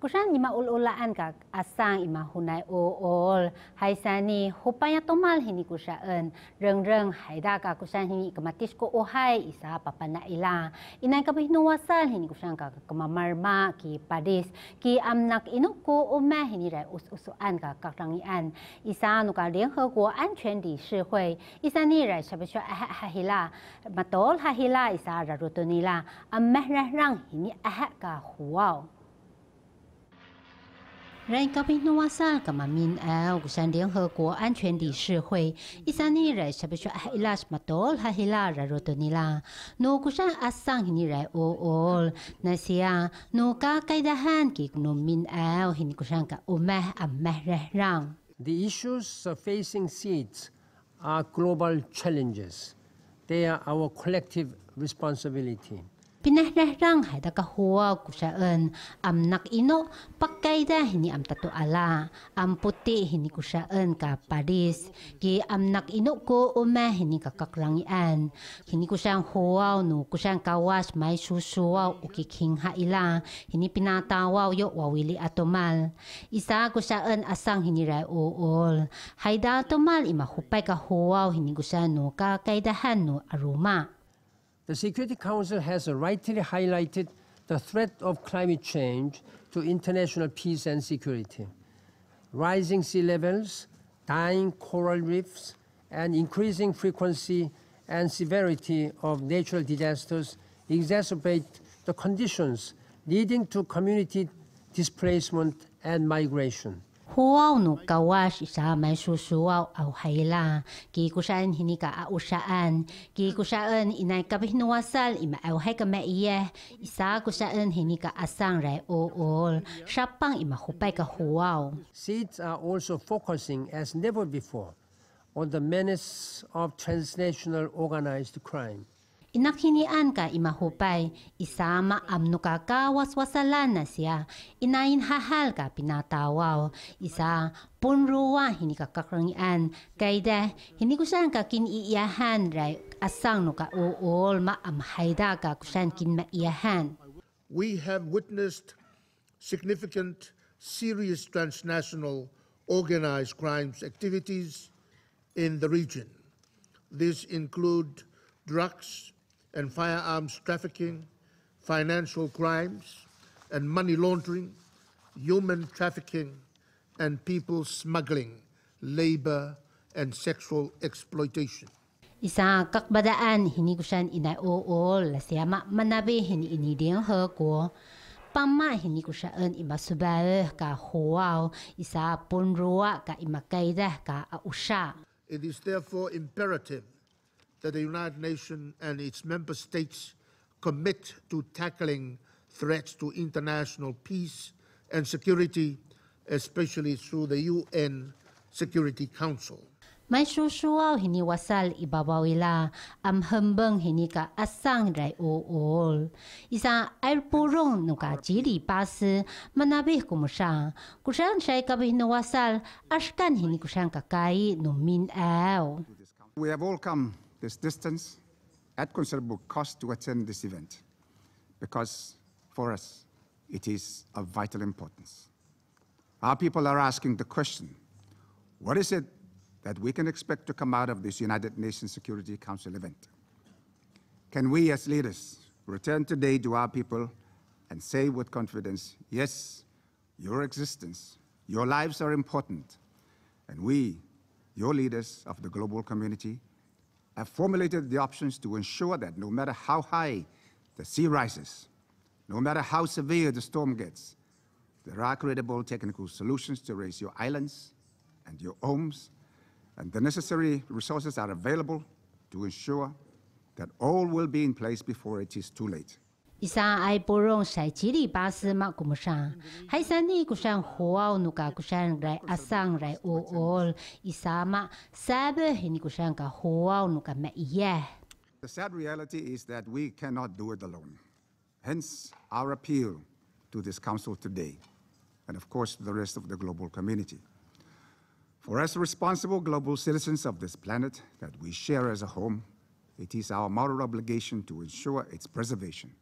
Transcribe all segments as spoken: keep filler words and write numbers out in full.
Kusan ima ul-ulaan ka asang ima hunai o-ol. Hai sani hupanya tomal hini kusaan. Reng-reng haida ka kusan hini kamatis ko ohai isa papana ila. Inay ka bihinuwasal hini kusan ka kamamarma ki padis. Ki amnak inuko oma hini rai us-usuan ka kakrangian. Isa anu ka Lianheguo Anquan理事会. Isa ni rai sabisyo ahak hahila. Matol hahila isa rarutunila. Ammehrang hini ahak ka huwaw. Rai kapinuwasal kamamin aw kusan Lianheguo Anquan理事会 isa ni rai sabisyo ahilas matol hahila rarotonila no kusan asang hini rai ool na siya no kakaidahan ki kunomin aw hini kusan ka umeh ammehrang. The issues facing seeds are global challenges. They are our collective responsibility. Pinahrang hada kahua kusaan amnak ino pagkaida hini am tatuala am puti hini kusaan ka Paris ki amnak ino ko uma hini kakakrangian hini kusang huaw no kusang kawas may susuaw ukiking haila hini pinatawaw yo wawili atomal isa kusaan asang hini ray ool haida atomal imahupay kahuaw hini kusang no kakaidahan no aroma. The Security Council has rightly highlighted the threat of climate change to international peace and security. Rising sea levels, dying coral reefs, and increasing frequency and severity of natural disasters exacerbate the conditions leading to community displacement and migration. Huaw no kawas isa may susuaw aw hayla ki kusan hini ka ausaan ki kusan inay kabihinuwasal imaawhay ka maiyeh isa kusan hini ka asang ray ool sapang imahupay ka huaw. Seeds are also focusing as never before on the menace of transnational organized crime. Inakinian ka imahupay, isama amno ka kawaswasalan na siya, inainhahal ka pinatawaw, isa punruwa hini ka kakrangian, kaida hini kusan ka kiniiyahan ray asang no ka uol maamhayda ka kusan kinmaiyahan. We have witnessed significant serious transnational organized crimes activities in the region. These include drugs and firearms trafficking, financial crimes and money laundering, human trafficking and people smuggling, labor and sexual exploitation. Isang kakbadaan hinikusan inaool la siya manabi hiniinidiyang hako. Pama hini kusaan imasubaeh ka huaw, isa punruwa ka imakaidah ka ausha. It is therefore imperative that the United Nations and its member states commit to tackling threats to international peace and security, especially through the U N Security Council. May susuaw hiniwasal ibabawila am hembeng hini ka asang ray ool. Isang airpurong nuka jiri pasi manabih kumusang. Kusang siya kabihinuwasal askan hini kusang kakai numin aw. We have all come this distance at considerable cost to attend this event because for us it is of vital importance. Our people are asking the question, what is it that we can expect to come out of this United Nations Security Council event? Can we as leaders return today to our people and say with confidence, yes, your existence, your lives are important, and we, your leaders of the global community, have formulated the options to ensure that no matter how high the sea rises, no matter how severe the storm gets, there are credible technical solutions to raise your islands and your homes, and the necessary resources are available to ensure that all will be in place before it is too late. Isang ay purong sa jiri basi makumusang. Hay sani kusang huaw nuka kusang ray asang ray ool. Isama sabi hini kusang ka huaw nuka maiyeh. The sad reality is that we cannot do it alone. Hence our appeal to this council today and of course to the rest of the global community. For us responsible global citizens of this planet that we share as a home, it is our moral obligation to ensure its preservation.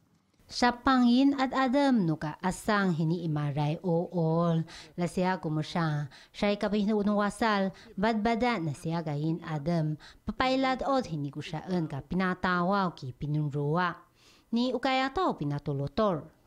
Sapangin at adam nuka asang hini imaray ool. La siya kumusang. Siya'y kapag hinuunong wasal, badbada na siya gahin adam. Papailad od hini ko siyaan ka pinatawaw ki pinunruwa. Ni ukaya to pinatulotor.